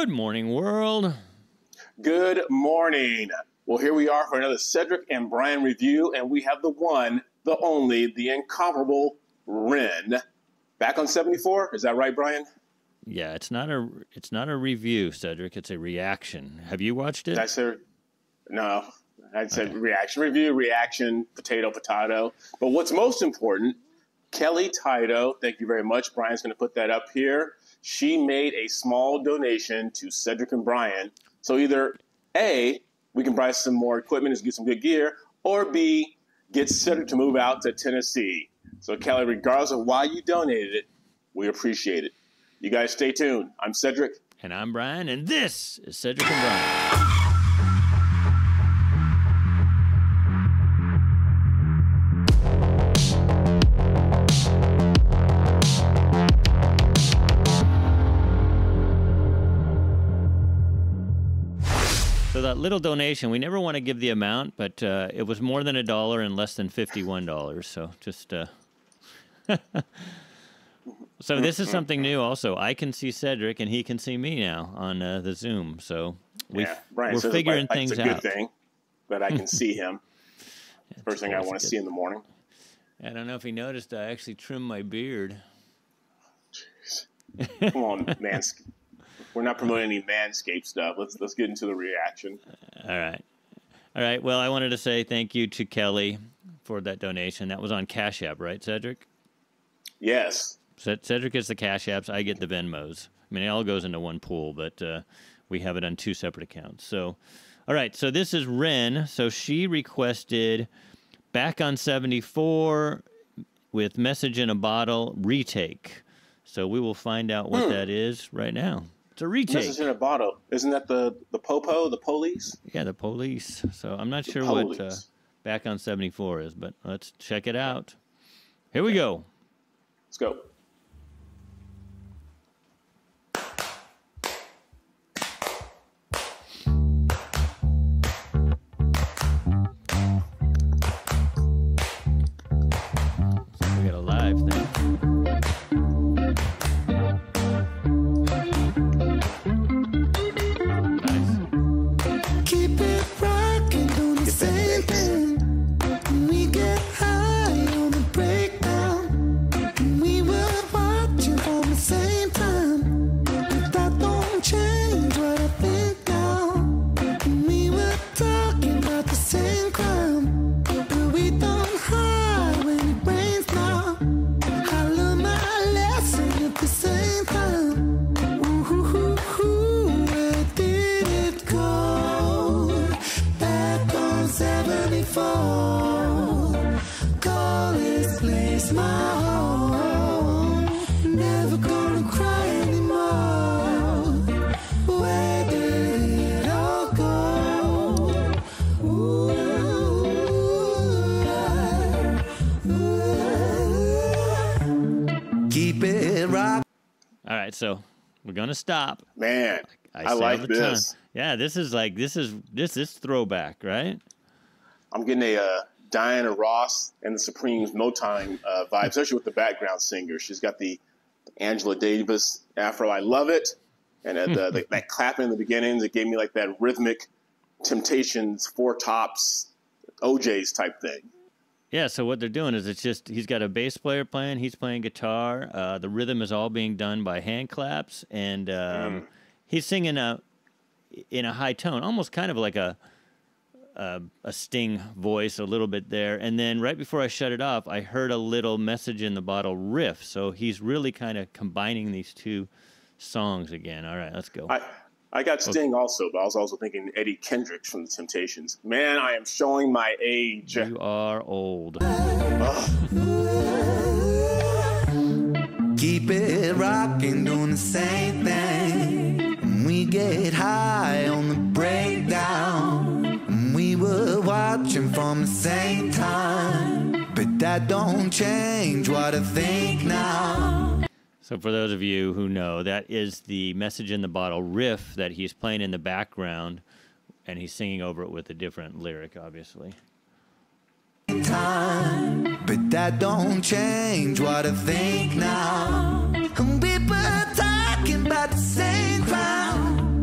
Good morning, world. Good morning. Well, here we are for another Cedric and Brian review, and we have the one, the only, the incomparable Ren. Back on 74, is that right, Brian? Yeah, it's not a review, Cedric. It's a reaction. Have you watched it? No. I said reaction, review, reaction, potato, potato. But what's most important, Kelly Taito, thank you very much. Brian's going to put that up here. She made a small donation to Cedric and Brian. So either A, we can buy some more equipment and get some good gear, or B, get Cedric to move out to Tennessee. So Kelly, regardless of why you donated it, we appreciate it. You guys stay tuned. I'm Cedric. And I'm Brian, and this is Cedric and Brian. That little donation, we never want to give the amount, but it was more than $1 and less than $51, so just so this is something new also. I can see Cedric and he can see me now on the Zoom, so we're figuring things out. It's a good thing that I can see him. First thing I want to see in the morning. I don't know if he noticed, I actually trimmed my beard. Jeez. Come on, man. We're not promoting any Manscaped stuff. Let's get into the reaction. All right. Well, I wanted to say thank you to Kelly for that donation. That was on Cash App, right, Cedric? Yes. Cedric gets the Cash Apps. I get the Venmos. I mean, it all goes into one pool, but we have it on two separate accounts. So, all right. So this is Ren. So she requested Back on 74 with Message in a Bottle retake. So we will find out what that is right now. It's a retake. Message in a Bottle. Isn't that the popo, the police? Yeah, the police. So I'm not sure what Back on 74 is, but let's check it out. Here we go. Let's go. So we're gonna stop. Man, I like this. Yeah, this is throwback, right? I'm getting a Diana Ross and the Supremes Motown vibe, especially with the background singer. She's got the Angela Davis afro. I love it, and that clapping in the beginning that gave me like that rhythmic Temptations, Four Tops, OJ's type thing. Yeah, so what they're doing is it's just he's got a bass player playing, he's playing guitar. The rhythm is all being done by hand claps, and he's singing in a high tone, almost kind of like a Sting voice a little bit there. And then right before I shut it off, I heard a little Message in the Bottle riff. So he's really kind of combining these two songs again. All right, let's go. I got Sting also, but I was also thinking Eddie Kendricks from The Temptations. Man, I am showing my age. You are old. Keep it rocking, doing the same thing. We get high on the breakdown. We were watching from the same time. But that don't change what I think now. So for those of you who know, that is the Message in the Bottle riff that he's playing in the background, and he's singing over it with a different lyric, obviously. Time, but that don't change what I think now. People are talking about the same crowd.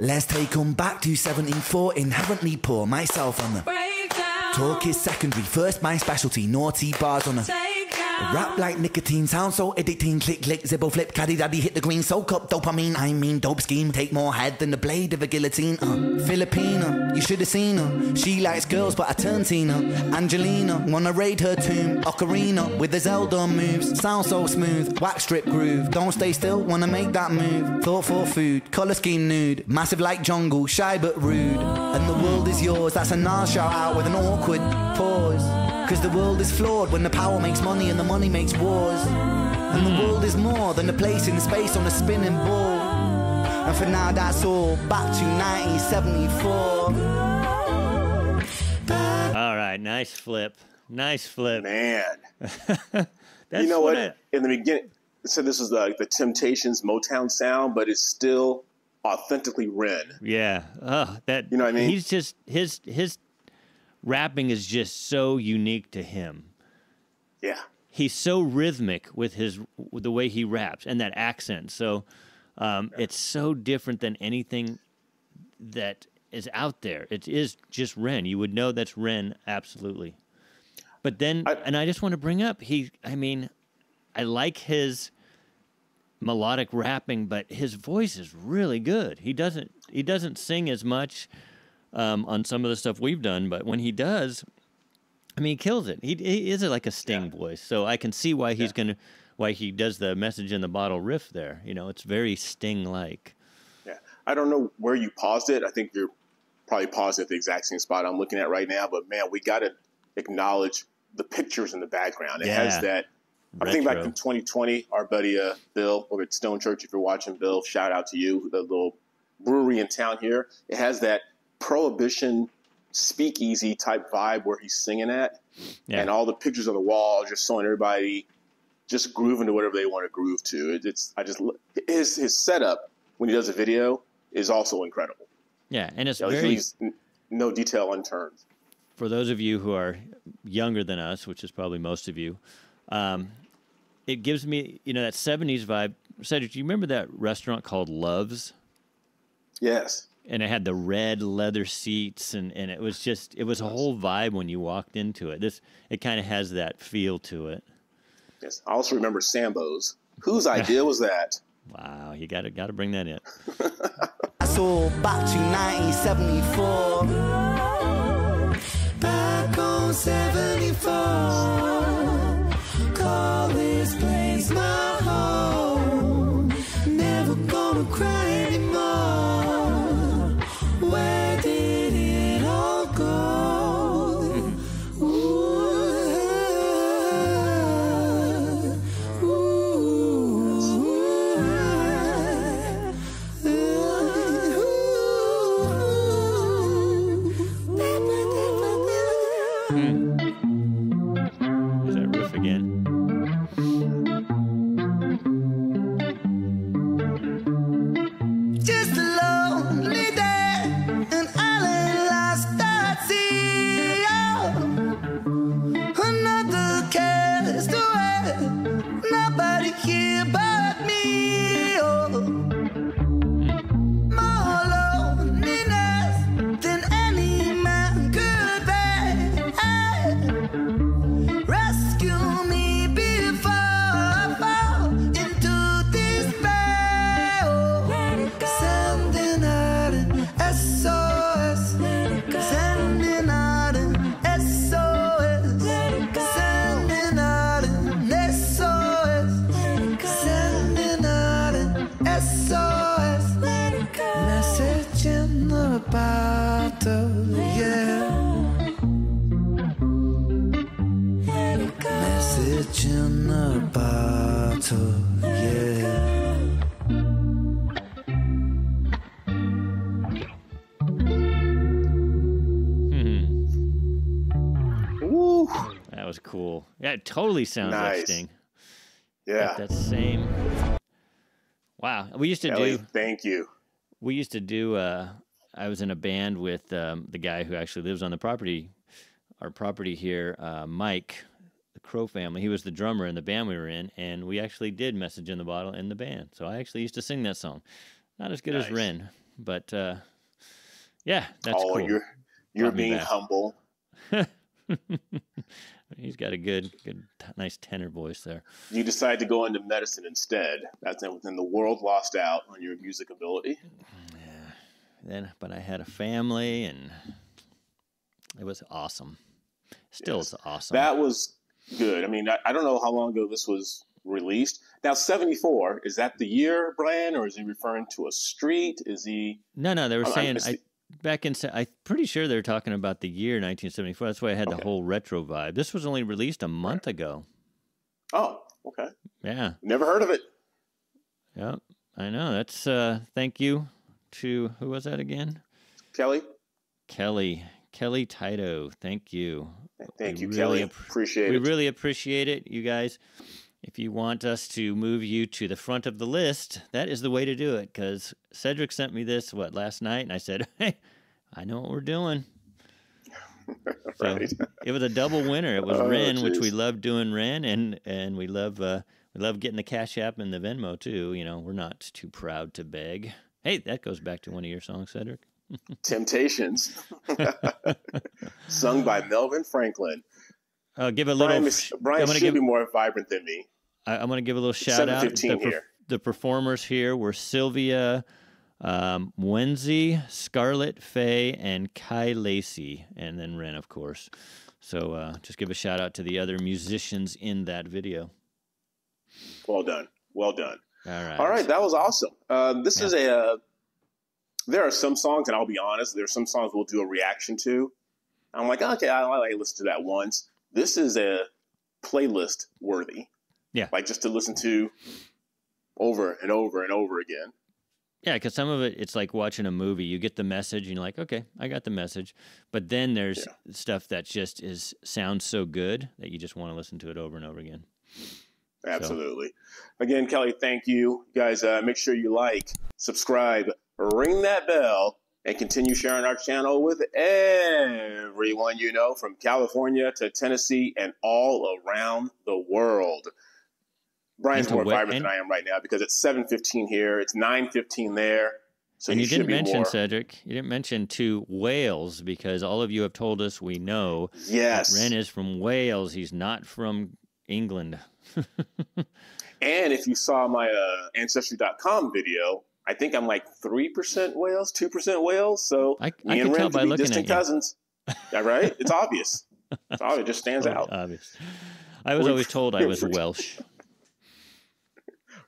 Les take 'em back to 17-4, inherently poor myself on them. Talk is secondary, first my specialty, naughty bars on them. Rap like nicotine, sound so addicting, click, click, zibble, flip, caddy, daddy, hit the green, soak up dopamine, I mean dope scheme, take more head than the blade of a guillotine, Filipina, you should have seen her, she likes girls but I turned Tina, Angelina, wanna raid her tomb, ocarina, with the Zelda moves, sound so smooth, wax strip groove, don't stay still, wanna make that move, thought for food, colour scheme nude, massive like jungle, shy but rude, and the world is yours, that's a Nas shout out with an awkward pause. Cause the world is flawed when the power makes money and the money makes wars. And the world is more than a place in space on a spinning ball. And for now that's all, back to 1974. Alright, nice flip. Nice flip. Man. You know what? In the beginning, so this is the Temptations Motown sound, but it's still authentically Ren. Yeah. You know what I mean? He's just, his rapping is just so unique to him. Yeah, he's so rhythmic with the way he raps and that accent. So it's so different than anything that is out there. It is just Ren. You would know that's Ren, absolutely. But then, and I just want to bring up, I mean, I like his melodic rapping, but his voice is really good. He doesn't sing as much. On some of the stuff we've done, but when he does, I mean, he kills it. He is like a Sting voice, so I can see why he's gonna, why he does the message in the bottle riff there. You know, it's very Sting-like. Yeah, I don't know where you paused it. I think you're probably paused at the exact same spot I'm looking at right now. But man, we gotta acknowledge the pictures in the background. It has that. I'm thinking back in 2020, our buddy Bill over at Stone Church. If you're watching, Bill, shout out to you. The little brewery in town here. It has that Prohibition speakeasy type vibe where he's singing at, and all the pictures on the wall just showing everybody just grooving to whatever they want to groove to. His setup when he does a video is also incredible. Yeah, and it's no detail unturned. For those of you who are younger than us, which is probably most of you, it gives me that '70s vibe. Cedric, do you remember that restaurant called Love's? Yes. And it had the red leather seats, and it was just, it was a whole vibe when you walked into it. It kind of has that feel to it. Yes, I also remember Sambo's. Whose idea was that? Wow, you gotta bring that in. I saw back to 1974. Back on 74. Call this place my home. Never gonna cry anymore. Where did it all go? Ooh, There's that riff again. That was cool. Yeah, it totally sounds like Sting. Yeah. That same. Wow. We used to do. Thank you. We used to do. I was in a band with the guy who actually lives on the property, our property here, Mike, the Crow family. He was the drummer in the band we were in, and we actually did Message in the Bottle in the band. So I actually used to sing that song. Not as good as Ren. But yeah, that's cool. You're being humble. He's got a good, nice tenor voice there. You decide to go into medicine instead. That's when the world lost out on your music ability. Yeah. But I had a family, and it was awesome. Still, yes, it's awesome. That was good. I mean, I don't know how long ago this was released. Now, 74, is that the year, Brian, or is he referring to a street? Is he? No, they were saying back in, I'm pretty sure they were talking about the year 1974. That's why I had the whole retro vibe. This was only released a month ago. Oh, okay. Yeah. Never heard of it. Yeah, I know. That's thank you to, who was that again? Kelly Taito. Thank you. Thank you, Kelly. Appreciate it. We really appreciate it, you guys. If you want us to move you to the front of the list, that is the way to do it, because Cedric sent me this, last night, and I said, hey, I know what we're doing. Right. So it was a double winner. It was Ren, which we love doing Ren, and we love getting the Cash App and the Venmo, too. You know, we're not too proud to beg. Hey, that goes back to one of your songs, Cedric. Temptations. Sung by Melvin Franklin. Give a little. Brian should be more vibrant than me. I'm going to give a little shout out. The performers here were Sylvia, Wendy, Scarlet Fay, and Kai Lacy, and then Ren, of course. So just give a shout out to the other musicians in that video. Well done. Well done. All right. That was awesome. This is a. There are some songs, and I'll be honest, there are some songs we'll do a reaction to. I'm like, okay, I listened to that once. This is a playlist worthy. Yeah. Like just to listen to over and over and over again. Yeah, because some of it, it's like watching a movie. You get the message and you're like, okay, I got the message. But then there's stuff that just sounds so good that you just want to listen to it over and over again. Absolutely. So. Again, Kelly, thank you. You guys, make sure you like, subscribe, ring that bell, and continue sharing our channel with everyone you know, from California to Tennessee and all around the world. Brian's more vibrant than I am right now because it's 7:15 here. It's 9:15 there. So and you didn't mention, Cedric, you didn't mention to Wales, because all of you have told us we know that Ren is from Wales. He's not from England. And if you saw my Ancestry.com video, I think I'm like 3% Wales, 2% Wales. So me and Ren are distant cousins. Right? It's obvious. It's obvious. It just stands out. Obvious. I was always told I was Welsh.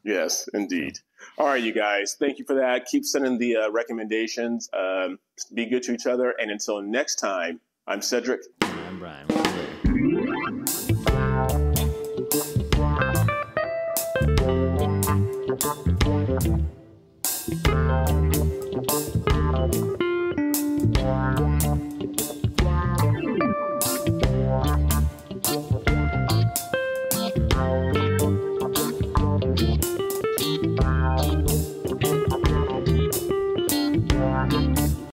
Yes, indeed. All right, you guys. Thank you for that. Keep sending the recommendations. Be good to each other. And until next time, I'm Cedric. I'm Brian. We'll be right back.